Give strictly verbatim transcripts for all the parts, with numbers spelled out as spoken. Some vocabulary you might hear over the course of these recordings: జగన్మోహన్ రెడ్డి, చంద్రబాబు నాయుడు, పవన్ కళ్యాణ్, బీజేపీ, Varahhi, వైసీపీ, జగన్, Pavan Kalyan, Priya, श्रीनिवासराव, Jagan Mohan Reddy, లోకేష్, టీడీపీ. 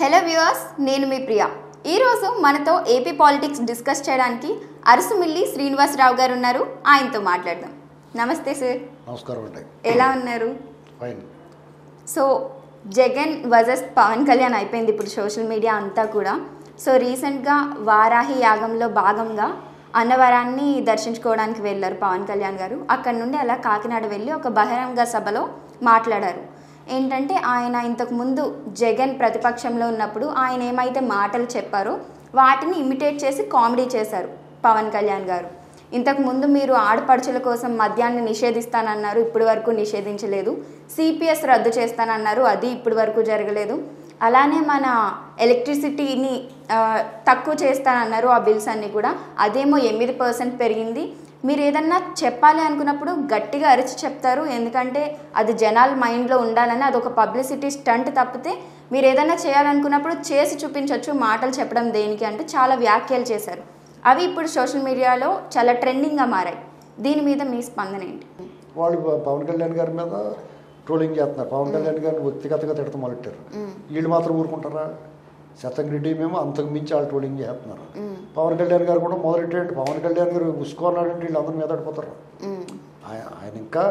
Hello viewers नेनु मी प्रिया ई रोज़ु मनतो एपी पॉलिटिक्स डिस्कस चेयडानिकी अरुसुमिल्ली श्रीनिवासराव गारु उन्नारु आयनतो माट्लाडदाम नमस्ते सर नमस्कार अंडी एला उन्नारु fine so Jagan versus Pawan Kalyan अयिपोयिंदी इप्पुडु सोशल मीडिया अंता कूडा सो रीसेंट गा वाराही यागंलो भागंगा अन्नवरान्नि दर्शिंचुकोवडानिकी वेल्लारु पवन कल्याण गारु अक्कडि नुंडि अला काकिनाड वेल्लि ओक बहिరంగ सभलो माट्लाडारु ఏంటంటే ఆయన ఇంతకు ముందు జగన్ ప్రతిపక్షంలో ఉన్నప్పుడు ఆయన ఏమైతే మాటలు చెప్పారో వాటిని ఇమిటేట్ చేసి కామెడీ చేశారు పవన్ కళ్యాణ్ గారు. ఇంతకు ముందు మీరు ఆడపడుచుల కోసం మద్యాన్ని నిషేధిస్తానన్నారు, ఇప్పటి వరకు నిషేధించలేదు. సిపిఎస్ రద్దు చేస్తానన్నారు, అది ఇప్పటి వరకు జరగలేదు. అలానే మన ఎలక్ట్రిసిటీని తక్కువ చేస్తానన్నారు, ఆ బిల్స్ అన్నీ కూడా అదేమో ఎనిమిది పర్సెంట్ పెరిగింది. మీరు ఏదన్నా చెప్పాలి అనుకున్నప్పుడు గట్టిగా అరిచి చెప్తారు, ఎందుకంటే అది జనాల మైండ్లో ఉండాలని, అదొక పబ్లిసిటీ స్టంట్ తప్పితే మీరు ఏదన్నా చేయాలనుకున్నప్పుడు చేసి చూపించవచ్చు, మాటలు చెప్పడం దేనికి అంటే చాలా వ్యాఖ్యలు చేశారు. అవి ఇప్పుడు సోషల్ మీడియాలో చాలా ట్రెండింగ్గా మారాయి. దీని మీద మీ స్పందన ఏంటి? వాళ్ళు పవన్ కళ్యాణ్ గారి మీద ట్రోలింగ్ చేస్తున్నారు, పవన్ కళ్యాణ్ గారిని వ్యక్తిగతంగా తిడతాం మొదలెట్టారు. వీళ్ళు మాత్రం ఊరుకుంటారా? శతంగిరెడ్డి మేము అంతకు మించి వాళ్ళు ట్రోలింగ్ చేస్తున్నారు. పవన్ కళ్యాణ్ గారు కూడా మొదలెట్టాడు, పవన్ కళ్యాణ్ గారు ఉసుకున్నాడంటే వీళ్ళందరి మీద పడిపోతారు. ఆయన ఆయన ఇంకా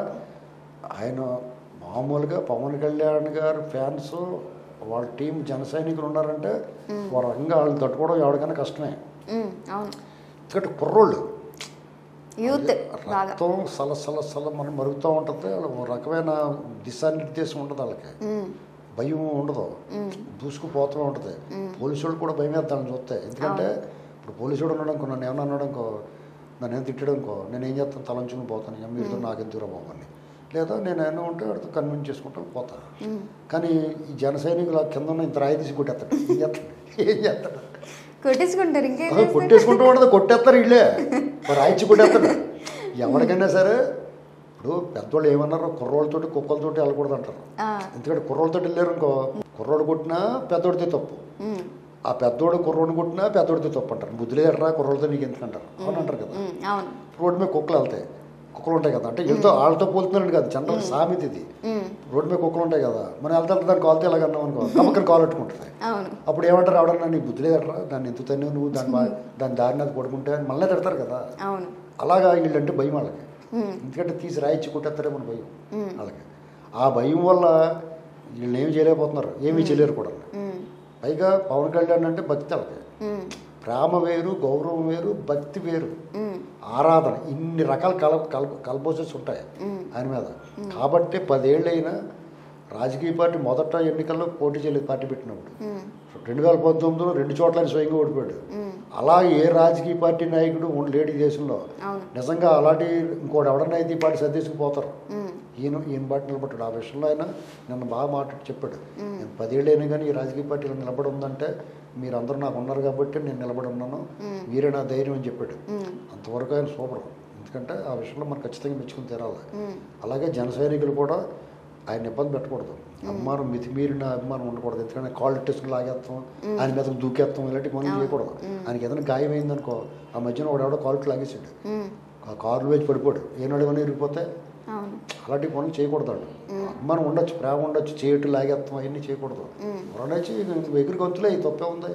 ఆయన మామూలుగా పవన్ కళ్యాణ్ గారు ఫ్యాన్స్ వాళ్ళ టీం జన సైనికులు ఉన్నారంటే ఒక రకంగా వాళ్ళని తట్టుకోవడం ఎవరికైనా కష్టమే. ఎందుకంటే కుర్రోళ్ళు రక్తం సలసల సల మనం మరుగుతూ ఉంటుంది, వాళ్ళు ఒక రకమైన దిశానిర్దేశం ఉంటుంది, వాళ్ళకి భయం ఉండదు, దూసుకుపోతూ ఉంటుంది. పోలీసు వాళ్ళు కూడా భయం వేస్తానని చూస్తాయి. ఎందుకంటే ఇప్పుడు పోలీసు వాడు అనడంకో, నన్ను ఏమన్నా అనడంకో, నన్ను ఏం తిట్టడంకో, నేను ఏం చేస్తాను, తలంచుకుని పోతాను, మీరుతో నాకెందుకు పోవాలి, లేదా నేను ఏమన్నా ఉంటే వాడితో కన్విన్స్ చేసుకుంటాను పోతాను. కానీ ఈ జన సైనికులు కింద ఇంత రాయి తీసి కొట్టేస్తాడు, ఏం చేస్తాడు ఏం చేస్తాడు కొట్టేసుకుంటారు, ఇంకా కొట్టేసుకుంటూ ఉండదు, కొట్టేస్తారు వీళ్ళే రాయిచ్చి కొట్టేస్తాడు ఎవరికైనా సరే. ఇప్పుడు పెద్దవాళ్ళు ఏమన్నారు, కుర్రోళ్ళతోటి కుక్కలతోటి వెళ్ళకూడదు అంటారు. ఎందుకంటే కుర్రోళ్ళతో వెళ్ళారు ఇంకో, కుర్రోడు కొట్టినా పెద్దోడితే తప్పు, ఆ పెద్దోడు కుర్రోడిని కొట్టినా పెద్దోడితే తప్పు అంటారు. బుద్ధులే ఎట్రా కుర్రోళ్ళతో నీకు ఎందుకు అంటారు, అవును అంటారు కదా. రోడ్డు మీద కుక్కలు వెళ్తాయి, కుక్కలు ఉంటాయి కదా, అంటే వీళ్ళతో వాళ్ళతో పోలుతున్నాడు కదా, జనరల్ సామెత ఇది. రోడ్డు మీద కుక్కలు ఉంటాయి కదా, మనం వెళ్తా దాన్ని కాలుతో ఎలాగన్నాం అనుకో, కమ్మకర కాలు పెట్టుకుంటుంది, అప్పుడు ఏమంటారు ఎవడన్నా, నీకు బుద్ధులే ఎట్రా, దాన్ని ఎత్తుతాను నువ్వు, దాన్ని దాని దారిని అది కొట్టుకుంటే అని మళ్ళీ తిడతారు కదా. అలాగా వీళ్ళంటే భయం వాళ్ళకి, ఎందుకంటే తీసి రాయిచ్చి కొట్టేస్తారే మన భయం అలాగే. ఆ భయం వల్ల వీళ్ళు ఏమి చేయలేకపోతున్నారు, ఏమీ చేయలేరు కూడా. పైగా పవన్ కళ్యాణ్ అంటే భక్తి అలాగే, ప్రేమ వేరు, గౌరవం వేరు, భక్తి వేరు, ఆరాధన, ఇన్ని రకాల కల కల కల్పోసెస్ ఉంటాయి ఆయన మీద. కాబట్టి పదేళ్ళైనా రాజకీయ పార్టీ మొదట ఎన్నికల్లో పోటీ చేయలేదు, పార్టీ పెట్టినప్పుడు రెండు వేల పంతొమ్మిదిలో రెండు చోట్ల స్వయంగా ఓడిపోయాడు. అలా ఏ రాజకీయ పార్టీ నాయకుడు లేడు ఈ దేశంలో నిజంగా. అలాంటి ఇంకోటి ఎవడన్నా అయితే ఈ పార్టీ సర్దేసుకు పోతారు, ఈయన ఈయన పార్టీ నిలబడ్డాడు. ఆ విషయంలో ఆయన నన్ను బాగా మాట్లాడి చెప్పాడు, నేను పదేళ్ళైనా కానీ ఈ రాజకీయ పార్టీలో నిలబడి ఉందంటే మీరందరూ నాకు ఉన్నారు కాబట్టి నేను నిలబడి ఉన్నాను, మీరే నా ధైర్యం అని చెప్పాడు. అంతవరకు ఆయన సూపర్, ఎందుకంటే ఆ విషయంలో మనం ఖచ్చితంగా మెచ్చుకుని తీరాలి. అలాగే జన సైనికులు కూడా ఆయన ఇబ్బంది పెట్టకూడదు, అభిమానం మితిమీరిన అభిమానం ఉండకూడదు, ఎందుకంటే కాళ్ళు టెస్టులు లాగేస్తాం, ఆయన మీద దూకేస్తాం, ఇలాంటివి మనం చేయకూడదు. ఆయనకి ఏదైనా గాయం అయిందనుకో, ఆ మధ్యన వాడు ఎవడో కాళ్ళు లాగేసాడు, ఆ కాళ్ళు వేసి పడిపోడు, ఏనాడు ఏమైనా ఇరిగిపోతే అలాంటి పనులు చేయకూడదు. అభిమానం ఉండొచ్చు, ప్రేమ ఉండొచ్చు, చేయటం లాగేస్తాం, అవన్నీ చేయకూడదు. ఎవరనేసి ఎగురు గొంతులే ఈ తప్పే ఉంది.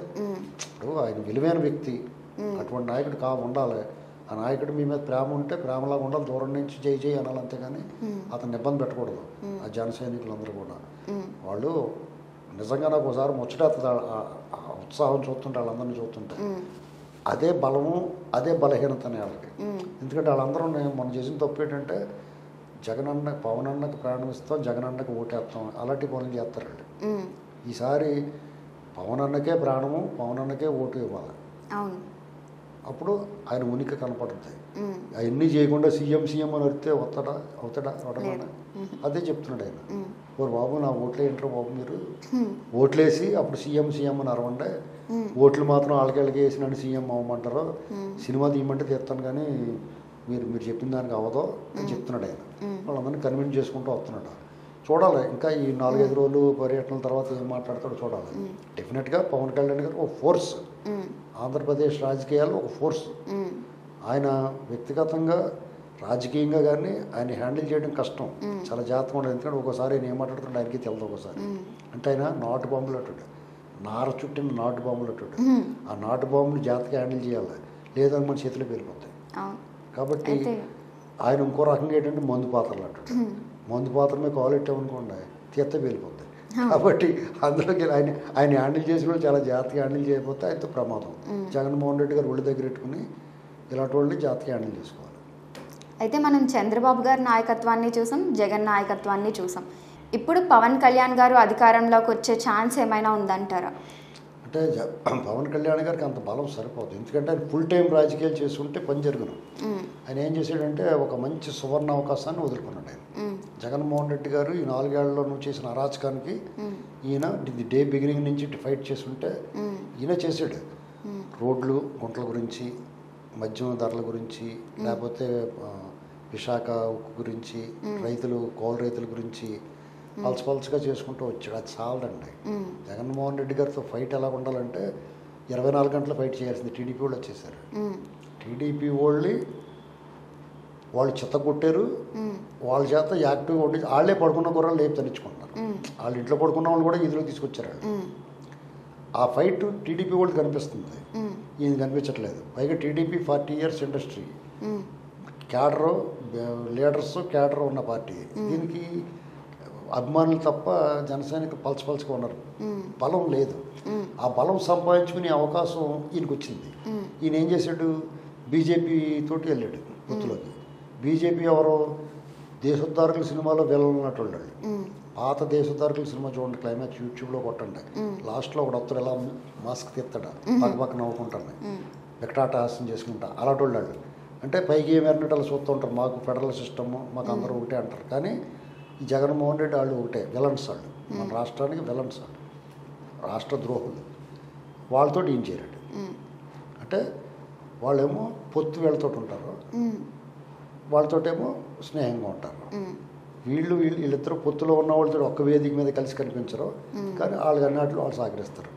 ఇప్పుడు ఆయన విలువైన వ్యక్తి, అటువంటి నాయకుడు కా ఉండాలి. ఆ నాయకుడు మీ మీద ప్రేమ ఉంటే ప్రేమలాగా ఉండాలి, దూరం నుంచి చేయి చేయి అనాలి, అంతేగాని అతను ఇబ్బంది పెట్టకూడదు. ఆ జన సైనికులందరూ కూడా వాళ్ళు నిజంగా నాకు ఒకసారి ముచ్చట ఉత్సాహం చూస్తుంటే వాళ్ళందరినీ చూస్తుంటే అదే బలము అదే బలహీనత అనే వాళ్ళకి. ఎందుకంటే వాళ్ళందరూ మనం చేసిన తప్పు ఏంటంటే జగన్ అన్న పవన్ అన్నకు ప్రాణం ఇస్తాం, జగన్ అన్నకు ఓటేస్తాం, అలాంటి పనులు చేస్తారండి. ఈసారి పవన్ అన్నకే ప్రాణము, పవన్ అన్నకే ఓటు ఇవ్వాలి, అప్పుడు ఆయన ఉనికి కనపడుతుంది. అవన్నీ చేయకుండా సీఎం సీఎం అని వస్తే ఒత్తడా అవుతాడా అవడమేనా, అదే చెప్తున్నాడు ఆయన. ఓరు బాబు నా ఓట్లు ఏంటో బాబు, మీరు ఓట్లేసి అప్పుడు సీఎం సీఎం అని అరవండి, ఓట్లు మాత్రం వాళ్ళకెళ్ళకి వేసినాడు సీఎం అవ్వమంటారు, సినిమా తీయమంటే తీస్తాను కానీ మీరు మీరు చెప్పిన దానికి అవ్వదు అని చెప్తున్నాడు ఆయన. వాళ్ళందరినీ కన్విన్స్ చేసుకుంటూ వస్తున్నాడు. చూడాలి ఇంకా ఈ నాలుగైదు రోజులు పర్యటనల తర్వాత ఏం మాట్లాడతాడో చూడాలి. డెఫినెట్గా పవన్ కళ్యాణ్ గారు ఒక ఫోర్స్, ఆంధ్రప్రదేశ్ రాజకీయాల్లో ఒక ఫోర్స్. ఆయన వ్యక్తిగతంగా రాజకీయంగా కానీ ఆయన హ్యాండిల్ చేయడం కష్టం, చాలా జాగ్రత్తగా ఉండదు. ఎందుకంటే ఒక్కోసారి ఆయన ఏం మాట్లాడుతున్నాడు ఆయనకి తెలియదు, ఒకసారి అంటే ఆయన నాటు బాంబులు అంటాడు, నార చుట్టిన నాటు బాంబులు అట్టుడు ఆ నాటు బాంబులు జాగ్రత్తగా హ్యాండిల్ చేయాలి, లేదంటే మన చేతులు పేలిపోతాయి. కాబట్టి ఆయన ఇంకో రకంగా ఏంటంటే మందు పాత్రలు అంటాడు. మందు పాత్రమే కాలెట్టామనుకోండి తీత పేలిపోతాయి. కాబట్టి అందులోకి ఆయన ఆయన హ్యాండిల్ చేసి కూడా చాలా జాగ్రత్తగా హ్యాండిల్ చేయకపోతే ఆయనతో ప్రమాదం. జగన్మోహన్ రెడ్డి గారు ఒళ్ళు దగ్గర పెట్టుకుని ఇలాంటి వాళ్ళని జాగ్రత్తగా హ్యాండిల్ చేసుకోవాలి. అయితే మనం చంద్రబాబు గారి నాయకత్వాన్ని చూసాం, జగన్ నాయకత్వాన్ని చూసాం. ఇప్పుడు పవన్ కళ్యాణ్ గారు అధికారంలోకి వచ్చే ఛాన్స్ ఏమైనా ఉందంటారా? అంటే పవన్ కళ్యాణ్ గారికి అంత బలం సరిపోతుంది. ఎందుకంటే ఆయన ఫుల్ టైం రాజకీయాలు చేస్తుంటే పని జరుగును. ఆయన ఏం చేశాడంటే ఒక మంచి సువర్ణ అవకాశాన్ని వదులుకున్నాడు. ఆయన జగన్మోహన్ రెడ్డి గారు ఈ నాలుగేళ్లలో నువ్వు చేసిన అరాచకానికి ఈయన ది డే బిగినింగ్ నుంచి ఫైట్ చేస్తుంటే ఈయన చేశాడు. రోడ్లు గుంటల గురించి, మద్యం ధరల గురించి, లేకపోతే విశాఖ ఉక్కు గురించి, రైతులు కౌలు రైతుల గురించి పలసు పలుసుగా చేసుకుంటూ వచ్చాడు. అది చాలండి. జగన్మోహన్ రెడ్డి గారితో ఫైట్ ఎలా ఉండాలంటే ఇరవై నాలుగు గంటలు ఫైట్ చేయాల్సింది. టీడీపీ వాళ్ళు వచ్చేసారు. టీడీపీ వాళ్ళని వాళ్ళు చెత్త కొట్టారు. వాళ్ళ చేత యాక్టివ్గా ఉండి వాళ్ళే పడుకున్న గుర్రాలు లేపు తనించుకుంటున్నారు. వాళ్ళ ఇంట్లో పడుకున్న వాళ్ళు కూడా ఇదిలో తీసుకొచ్చారు. ఆ ఫైట్ టీడీపీ వాళ్ళు కనిపిస్తుంది, ఈయన కనిపించట్లేదు. పైగా టీడీపీ forty years industry, cadre leaders cadre ఉన్న పార్టీ. దీనికి అభిమానులు తప్ప జనసైనిక పలచ పలచగా ఉన్నారు, బలం లేదు. ఆ బలం సంపాదించుకునే అవకాశం ఈయనకు వచ్చింది. ఈయన ఏం చేశాడు, బీజేపీ తోటి వెళ్ళాడు గుర్తులోకి. బీజేపీ ఎవరో దేశోద్ధారకుల సినిమాలో వెళ్ళనున్నట్టు వెళ్ళాడు. పాత దేశోద్ధారకుల సినిమా చూడండి, క్లైమాక్స్ యూట్యూబ్లో కొట్టండి. లాస్ట్లో ఒక డాక్టర్ ఎలా మాస్క్ తీస్తాడా, పక్క పక్క నవ్వుకుంటాను, వికటాట హాస్యం చేసుకుంటా అలాంటి వాళ్ళు. అంటే పైకి ఏమైనట్టు అలా చూస్తూ ఉంటారు, మాకు ఫెడరల్ సిస్టమ్, మాకు అందరూ ఒకటే అంటారు. కానీ ఈ జగన్మోహన్ రెడ్డి వాళ్ళు ఒకటే విలన్స్. వాళ్ళు మన రాష్ట్రానికి విలన్స్, వాళ్ళు రాష్ట్ర ద్రోహులు. వాళ్ళతో ఏం చేరాడు అంటే వాళ్ళేమో పొత్తు వీళ్ళతో ఉంటారు, వాళ్ళతోటేమో స్నేహంగా ఉంటారు. వీళ్ళు వీళ్ళు వీళ్ళిద్దరు పొత్తులో ఉన్న వాళ్ళతో ఒక్క వేదిక మీద కలిసి కనిపించరు, కానీ వాళ్ళు అన్నట్లు వాళ్ళు సహకరిస్తారు.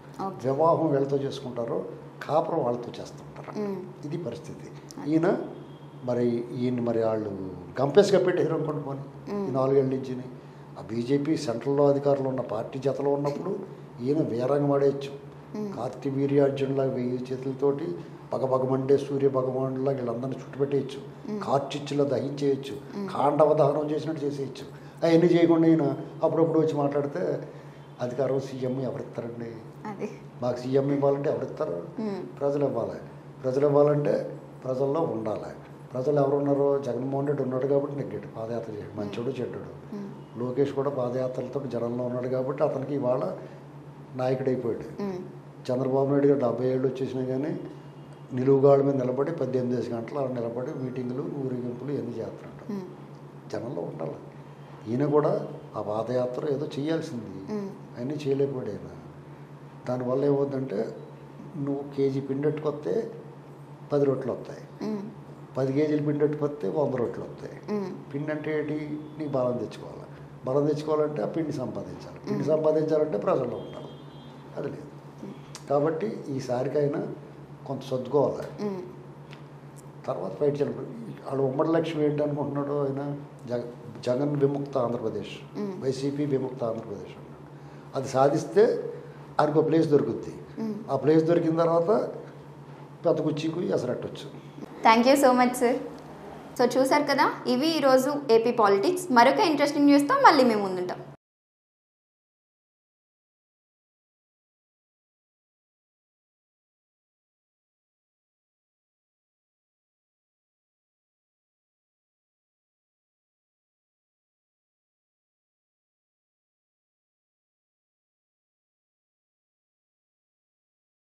వివాహం వీళ్ళతో చేసుకుంటారు, కాపురం వాళ్ళతో చేస్తుంటారు. ఇది పరిస్థితి. ఈయన మరి ఈయన మరి వాళ్ళు గంపేసిగా పెట్టారు అనుకోండి. పోనీ ఈ నాలుగేళ్ళ నుంచి ఆ బీజేపీ సెంట్రల్లో అధికారులు ఉన్న పార్టీ జతలో ఉన్నప్పుడు ఈయన వీరంగం ఆడేయచ్చు. కార్తీ వీర్యార్జునులాగా వెయ్యి చేతులతోటి భగభగమంటే సూర్య భగవానులా వీళ్ళందరినీ చుట్టుపెట్టేయచ్చు, కార్చిచ్చులా దహించేయచ్చు, కాండవ దహనం చేసినట్టు చేసేయచ్చు. అవన్నీ చేయకుండా ఈయన అప్పుడప్పుడు వచ్చి మాట్లాడితే అధికారం సీఎం ఎవరిస్తారండి, మాకు సీఎం ఇవ్వాలంటే ఎవరిస్తారు, ప్రజలు ఇవ్వాలి. ప్రజలు ఇవ్వాలంటే ప్రజల్లో ఉండాలి. ప్రజలు ఎవరున్నారో జగన్మోహన్ రెడ్డి ఉన్నాడు కాబట్టి నెగ్గాడు, పాదయాత్ర చేయడు, మంచోడు చెడ్డడు. లోకేష్ కూడా పాదయాత్రలతో జనంలో ఉన్నాడు కాబట్టి అతనికి ఇవాళ నాయకుడైపోయాడు. చంద్రబాబు నాయుడు గారు డెబ్బై ఏళ్ళు వచ్చేసినా కానీ నిలువుగాళ్ళ మీద నిలబడి పద్దెనిమిది గంటలు అలా నిలబడి మీటింగులు ఊరేగింపులు ఎన్ని చేస్తున్నాడు. జనంలో ఉండాలి. ఈయన కూడా ఆ పాదయాత్ర ఏదో చేయాల్సింది అన్నీ చేయలేకపోయాడు ఆయన. దానివల్ల ఏమవుతుందంటే నువ్వు కేజీ పిండెట్టుకొస్తే పది రొట్టెలు వస్తాయి, పది కేజీలు పిండెట్టుకొస్తే వంద రొట్టెలు వస్తాయి. పిండి అంటే ఏంటి, నీకు బలం తెచ్చుకోవాలి. బలం తెచ్చుకోవాలంటే ఆ పిండి సంపాదించాలి. పిండి సంపాదించాలంటే ప్రజల్లో ఉండాలి. అది లేదు. కాబట్టి ఈసారికైనా కొంత సర్దుకోవాలి, తర్వాత ఫైట్ చేయాలి. వాళ్ళ ఉమ్మడి లక్ష్యం ఏంటి అనుకుంటున్నాడు ఆయన, జగ జగన్ విముక్త ఆంధ్రప్రదేశ్, వైసీపీ విముక్త ఆంధ్రప్రదేశ్ అన్నాడు. అది సాధిస్తే ఆయనకు ప్లేస్ దొరుకుద్ది. ఆ ప్లేస్ దొరికిన తర్వాత పెద్ద కుచ్చికు ఎసరట్టవచ్చు. Thank you so much sir. So చూసారు కదా, ఇవి ఈరోజు ఏపీ పాలిటిక్స్. మరొక ఇంట్రెస్టింగ్ న్యూస్తో మళ్ళీ మేము ముందుంటాం.